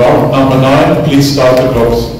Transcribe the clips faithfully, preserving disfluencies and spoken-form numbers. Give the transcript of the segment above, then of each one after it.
Round number nine, please start the clocks.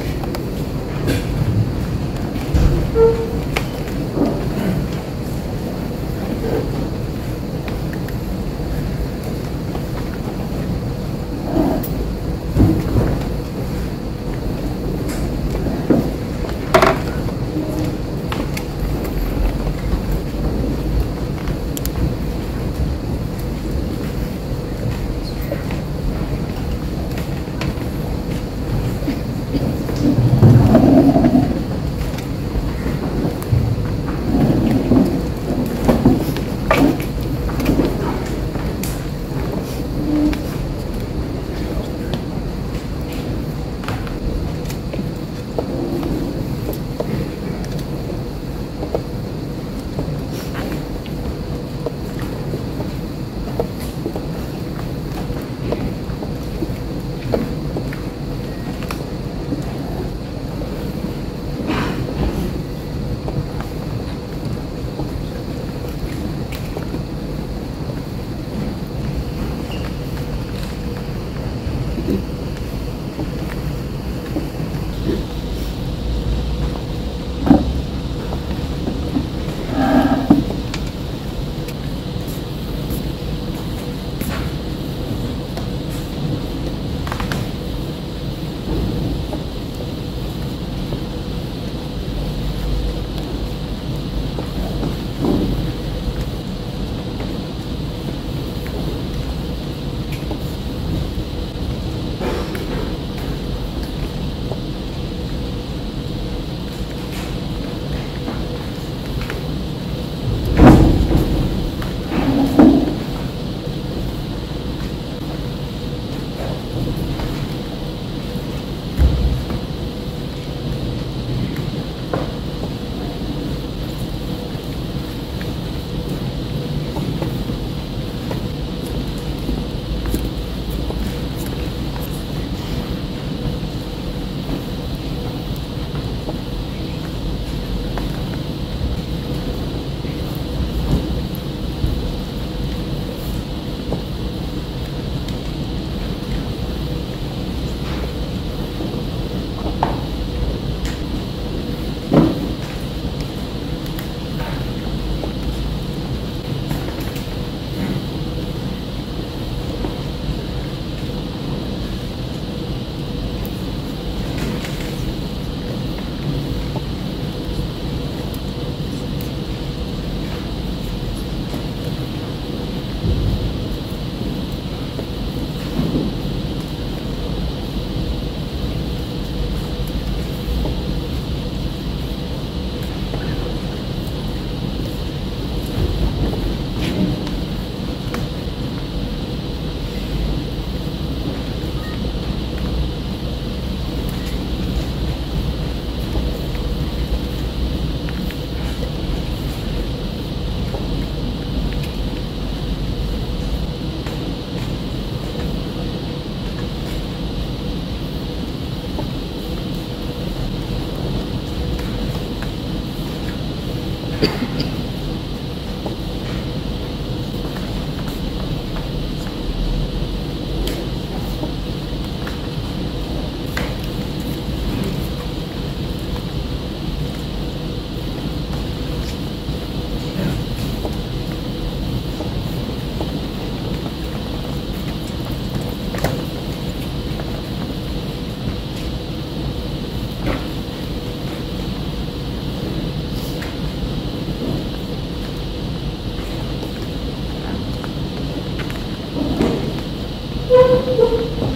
Thank you.